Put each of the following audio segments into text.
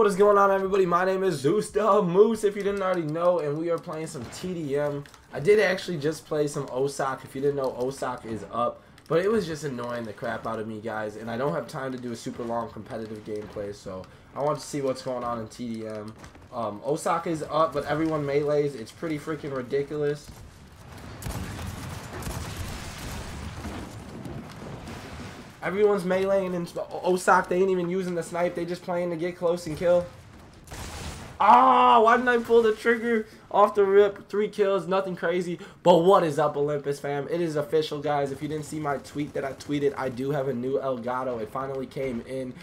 what is going on, everybody? My name is Zeus the Moose, if you didn't already know, and we are playing some TDM. I did actually just play some OSOC. If you didn't know, OSOC is up, but it was just annoying the crap out of me, guys, and I don't have time to do a super long competitive gameplay, so I want to see what's going on in TDM. OSOC is up, but everyone melees. It's pretty freaking ridiculous. Everyone's meleeing in OSOC. They ain't even using the snipe. They just playing to get close and kill. Ah, why didn't I pull the trigger off the rip? 3 kills, nothing crazy. But what is up, Olympus fam? It is official, guys. If you didn't see my tweet that I tweeted, I do have a new Elgato. It finally came in.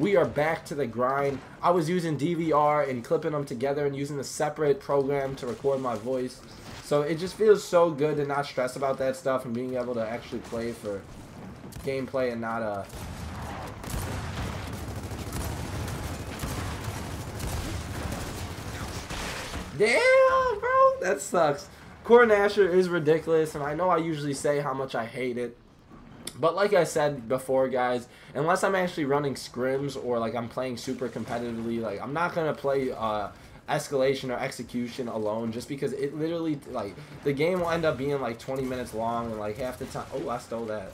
We are back to the grind. I was using DVR and clipping them together and using a separate program to record my voice. So it just feels so good to not stress about that stuff and being able to actually play for gameplay and not Damn, bro! That sucks. Gnasher is ridiculous, and I know I usually say how much I hate it. But like I said before, guys, unless I'm actually running scrims or like I'm playing super competitively, like I'm not gonna play escalation or execution alone, just because it literally, like, the game will end up being like 20 minutes long, and like half the time, oh, I stole that.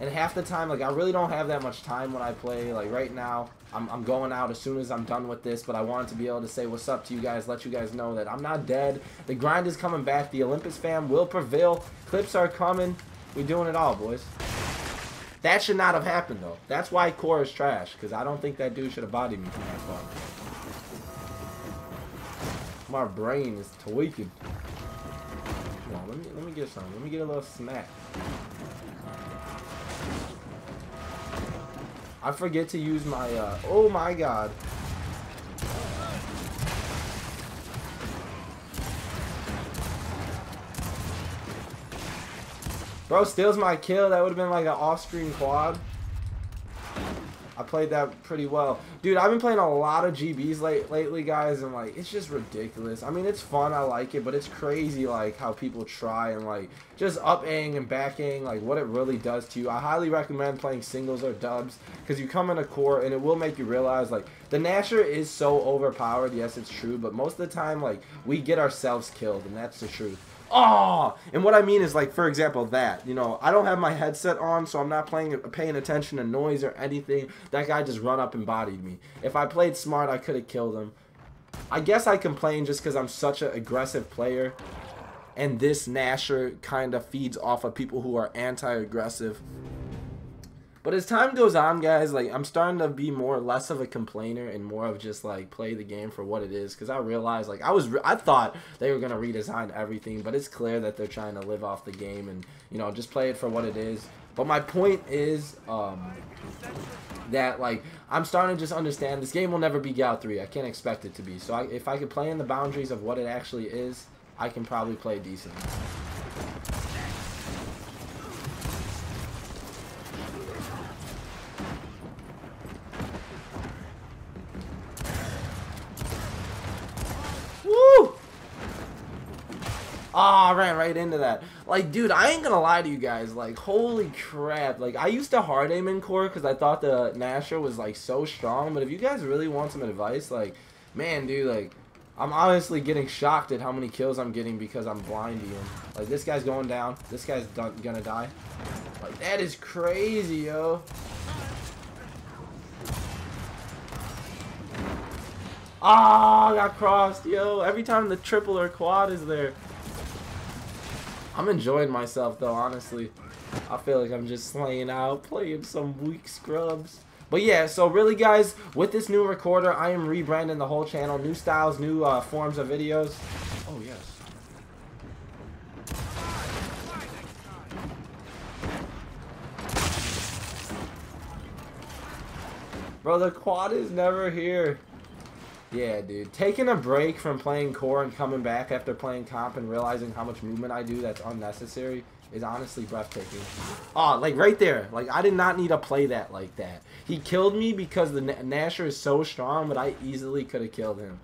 And half the time, like, I really don't have that much time when I play. Like right now, I'm going out as soon as I'm done with this, but I wanted to be able to say what's up to you guys, let you guys know that I'm not dead. The grind is coming back. The Olympus fam will prevail. Clips are coming. We're doing it all, boys. That should not have happened, though. That's why Core is trash, because I don't think that dude should have bodied me from that far. My brain is tweaking. Come on, let me get some. Let me get a little snack. I forget to use my, oh my god. Bro steals my kill. That would have been like an off-screen quad. I played that pretty well. Dude, I've been playing a lot of GBs lately, guys, and like it's just ridiculous. I mean, it's fun, I like it, but it's crazy like how people try and like just up-ing and back-ing, like what it really does to you. I highly recommend playing singles or dubs, because you come in a core and it will make you realize like the Gnasher is so overpowered. Yes, it's true, but most of the time like we get ourselves killed, and that's the truth. Oh, and what I mean is, like, for example, that, you know, I don't have my headset on, so I'm not paying attention to noise or anything. That guy just run up and bodied me. If I played smart, I could have killed him. I guess I complain just because I'm such an aggressive player, and this Gnasher kind of feeds off of people who are anti-aggressive. But as time goes on, guys, like, I'm starting to be less of a complainer and more of just, like, play the game for what it is. Because I realized, like, I thought they were going to redesign everything. But it's clear that they're trying to live off the game and, you know, just play it for what it is. But my point is that, like, I'm starting to just understand this game will never be GOW 3. I can't expect it to be. So if I could play in the boundaries of what it actually is, I can probably play decent. Ah, oh, I ran right into that. Like, dude, I ain't gonna lie to you guys. Like, holy crap. Like, I used to hard aim in core because I thought the Gnasher was, like, so strong. But if you guys really want some advice, like, man, dude, like, I'm honestly getting shocked at how many kills I'm getting because I'm blinding him. Like, this guy's going down. This guy's gonna die. Like, that is crazy, yo. Ah, oh, I got crossed, yo. Every time the triple or quad is there. I'm enjoying myself, though, honestly. I feel like I'm just slaying out, playing some weak scrubs. But yeah, so really, guys, with this new recorder, I am rebranding the whole channel. New styles, new forms of videos. Oh, yes. Bro, the quad is never here. Yeah, dude. Taking a break from playing core and coming back after playing comp and realizing how much movement I do that's unnecessary is honestly breathtaking. Oh, like right there. Like, I did not need to play that like that. He killed me because the Gnasher is so strong, but I easily could have killed him.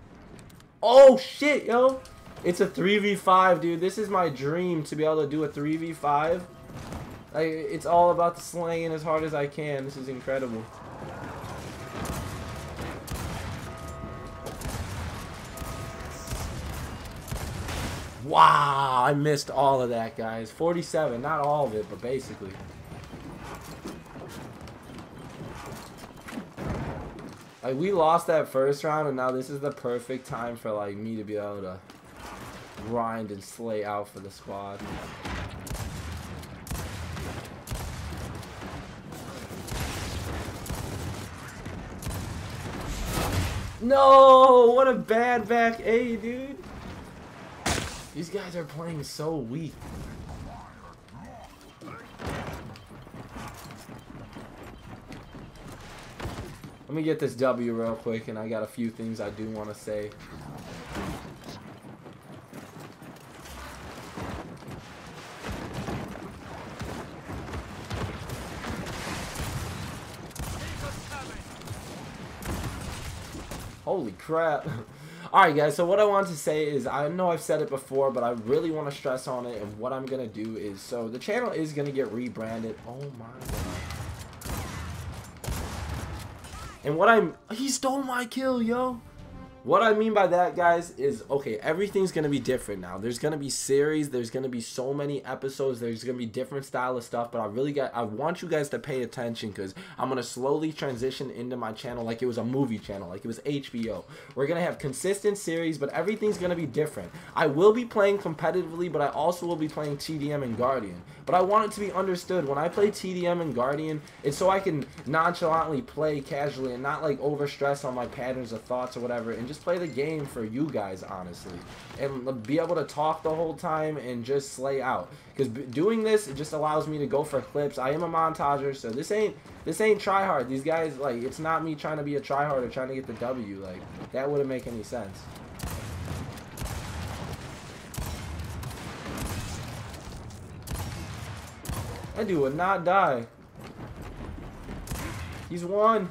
Oh, shit, yo. It's a 3v5, dude. This is my dream, to be able to do a 3v5 It's all about the slaying as hard as I can. This is incredible. Wow, I missed all of that, guys. 47, not all of it, but basically. Like, we lost that first round, and now this is the perfect time for, like, me to be able to grind and slay out for the squad. No! What a bad back A, dude! These guys are playing so weak. Let me get this W real quick, and I got a few things I do want to say. Holy crap. Alright guys, so what I want to say is, I know I've said it before, but I really want to stress on it, and what I'm going to do is, so the channel is going to get rebranded. Oh my god. And what I'm, he stole my kill, yo. What I mean by that, guys, is, okay, everything's going to be different now. There's going to be series, there's going to be so many episodes, there's going to be different style of stuff, but I want you guys to pay attention, because I'm going to slowly transition into my channel like it was a movie channel, like it was HBO. We're going to have consistent series, but everything's going to be different. I will be playing competitively, but I also will be playing TDM and Guardian. But I want it to be understood, when I play TDM and Guardian, it's so I can nonchalantly play casually and not, like, overstress on my patterns of thoughts or whatever, and just play the game for you guys, honestly, and be able to talk the whole time and just slay out, because doing this, it just allows me to go for clips. I am a montager, so this ain't try hard. These guys, like, it's not me trying to be a try hard or trying to get the W, like, that wouldn't make any sense. That dude would not die. He's won.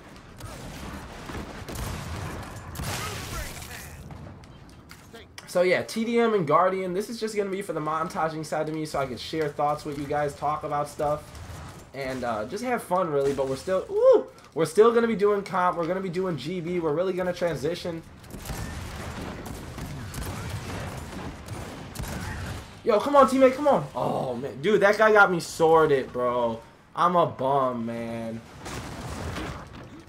So yeah, TDM and Guardian, this is just going to be for the montaging side of me, so I can share thoughts with you guys, talk about stuff, and just have fun, really. But we're still going to be doing comp, we're going to be doing GB, we're really going to transition. Yo, come on, teammate, come on. Oh, man, dude, that guy got me sorted, bro. I'm a bum, man.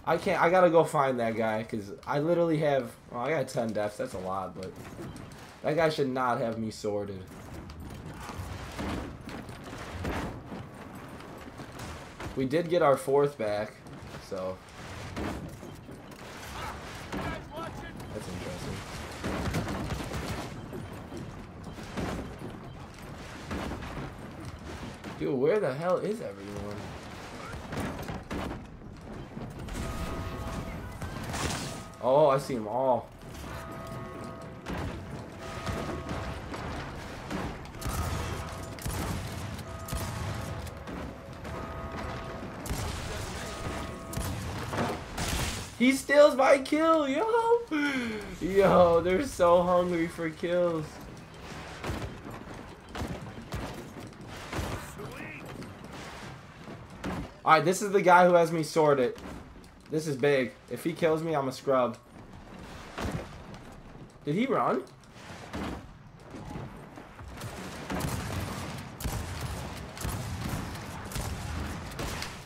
I can't, I gotta go find that guy, because I literally have, well, I got 10 deaths, that's a lot, but that guy should not have me sorted. We did get our fourth back, so that's interesting. Dude, where the hell is everyone? Oh, I see them all. He steals my kill, yo! Yo, they're so hungry for kills. Alright, this is the guy who has me sorted. This is big. If he kills me, I'm a scrub. Did he run?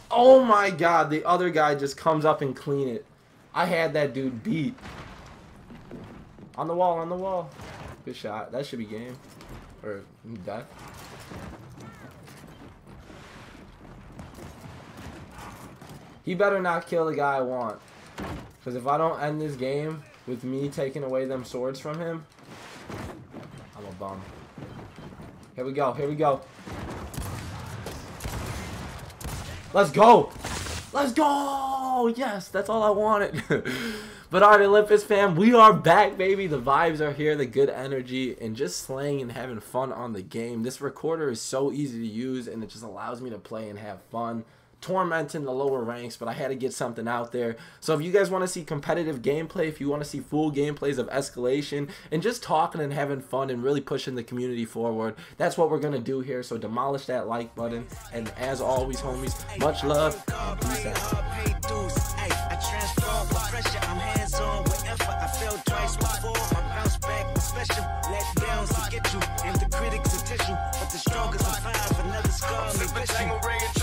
Oh my god, the other guy just comes up and clean it. I had that dude beat. On the wall, on the wall. Good shot. That should be game. Or death. He better not kill the guy I want. Because if I don't end this game with me taking away them swords from him, I'm a bum. Here we go, here we go. Let's go! Let's go! Yes, that's all I wanted. But alright, Olympus fam, we are back, baby. The vibes are here, the good energy, and just slaying and having fun on the game. This recorder is so easy to use, and it just allows me to play and have fun. tormenting the lower ranks, but I had to get something out there. So if you guys want to see competitive gameplay, if you want to see full gameplays of escalation and just talking and having fun and really pushing the community forward, that's what we're going to do here. So demolish that like button, and as always, homies, much love and peace out.